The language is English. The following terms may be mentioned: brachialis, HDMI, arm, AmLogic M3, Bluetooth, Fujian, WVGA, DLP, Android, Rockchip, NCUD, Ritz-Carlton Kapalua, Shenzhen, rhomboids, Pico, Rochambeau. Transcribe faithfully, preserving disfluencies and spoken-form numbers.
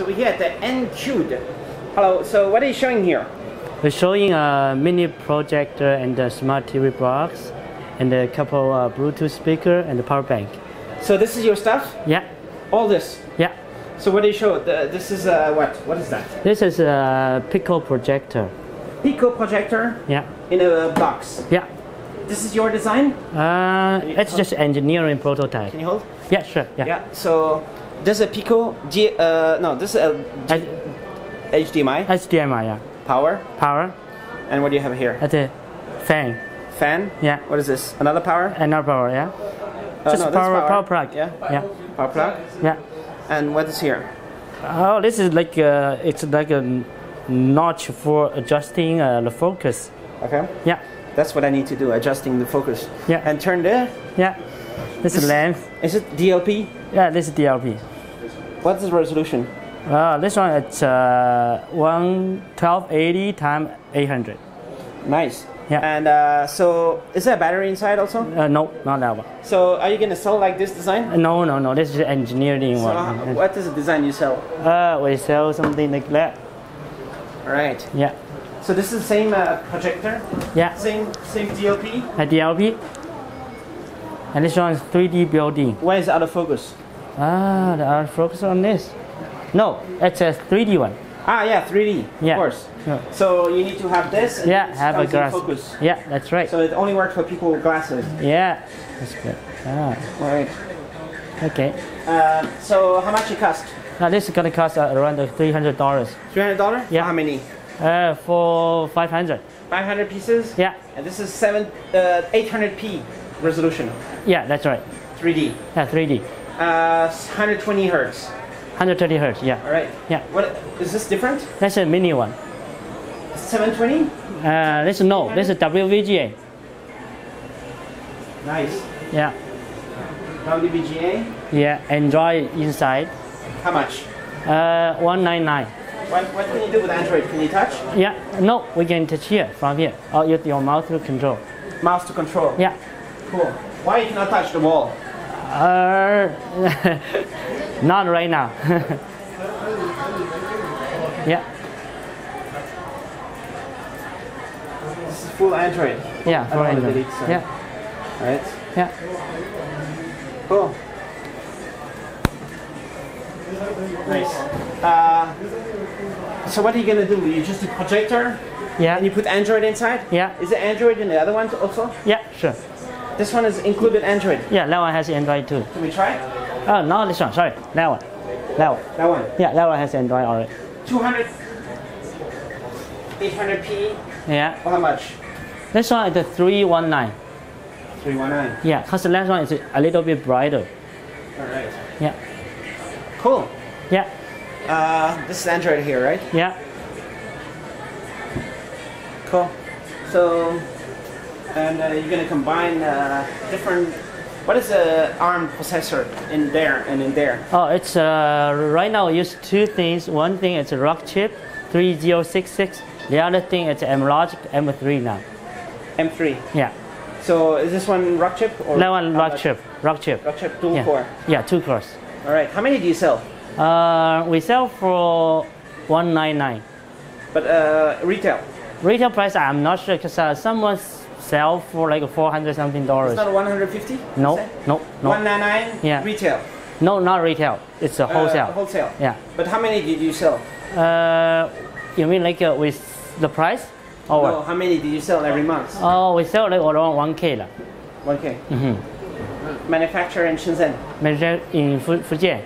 So we're here at the N C U D. Hello, so what are you showing here? We're showing a mini projector and a smart T V box and a couple uh, Bluetooth speaker and a power bank. So this is your stuff? Yeah. All this? Yeah. So what do you show? The, this is uh, what? What is that? This is a Pico projector. Pico projector? Yeah. In a box? Yeah. This is your design? Uh, you it's hold? Just engineering prototype. Can you hold? Yeah, sure. Yeah. Yeah. So this is a Pico G. Uh, no, this is a G, H D M I. H D M I. Yeah. Power. Power. And what do you have here? That's a fan. Fan. Yeah. What is this? Another power? Another power. Yeah. Uh, just no, power, power. Power plug. Yeah. Yeah. Power plug. Yeah. And what is here? Oh, this is like uh, it's like a notch for adjusting uh, the focus. Okay. Yeah. That's what I need to do, adjusting the focus. Yeah. And turn there. Yeah. This, this is length. Is it D L P? Yeah, this is D L P. What's the resolution? Uh, this one it's uh, twelve eighty by eight hundred. Nice. Yeah. And uh, so, is there a battery inside also? Uh, no, not that one. So, are you going to sell like this design? Uh, no, no, no. This is engineering so one. Uh, what is the design you sell? Uh, we sell something like that. All right. Yeah. So this is the same uh, projector? Yeah. Same, same D L P? A D L P. And this one is three D building. Where is the out of focus? Ah, the out of focus on this. No, it's a three D one. Ah, yeah, three D, yeah. Of course. Yeah. So you need to have this and yeah, have a glass. Focus. Yeah, that's right. So it only works for people with glasses. Yeah, that's good. Ah. All right. Okay. Uh, so how much it cost? Now this is going to cost uh, around three hundred dollars. three hundred dollars? Yeah. How many? Uh, for five hundred. five hundred pieces? Yeah. And this is seven, uh, eight hundred P resolution. Yeah, that's right. three D. Yeah, three D. Uh, one hundred twenty hertz. one hundred thirty hertz, yeah. All right. Yeah. What is this different? That's a mini one. seven twenty? Uh, this is no. This is W V G A. Nice. Yeah. W V G A? Yeah. Android inside. How much? Uh, one ninety-nine. What, what can you do with Android? Can you touch? Yeah. No, we can touch here, from here. Or use your mouse to control. Mouse to control? Yeah. Cool. Why you cannot touch the wall? Uh, not right now. Yeah. This is full Android. Yeah, full Android. Delete, so. Yeah. All right. Yeah. Cool. Nice. Uh, so what are you gonna do? You just a projector? Yeah. And you put Android inside? Yeah. Is it Android in the other one also? Yeah, sure. This one is included Android? Yeah, that one has Android too. Can we try? Oh, no, this one, sorry. That one. That one. That one? Yeah, that one has Android already. two hundred, eight hundred P? Yeah. How much? This one is the three nineteen. three nineteen? Yeah, because the last one is a little bit brighter. Alright. Yeah. Cool. Yeah. Uh, this is Android here, right? Yeah. Cool. So, and uh, you're going to combine uh, different. What is the ARM processor in there and in there? Oh, it's uh, right now we use two things. One thing is Rockchip three zero six six. The other thing is Amlogic M three now. M three. Yeah. So is this one Rockchip or? That one Rockchip. Rockchip. Rockchip two yeah. core. Yeah, two cores. All right. How many do you sell? Uh, we sell for one ninety-nine. But uh, retail? Retail price, I'm not sure because uh, someone's sell for like four hundred something dollars. It's not one hundred fifty? No, no, no. one ninety-nine? Yeah. Retail? No, not retail. It's a wholesale. Uh, wholesale? Yeah. But how many did you sell? Uh, you mean like uh, with the price? Or no, what? How many did you sell every month? Oh, we sell like around one K. La. one K? Mm-hmm. Manufacturer in Shenzhen? Manufacturer in Fujian.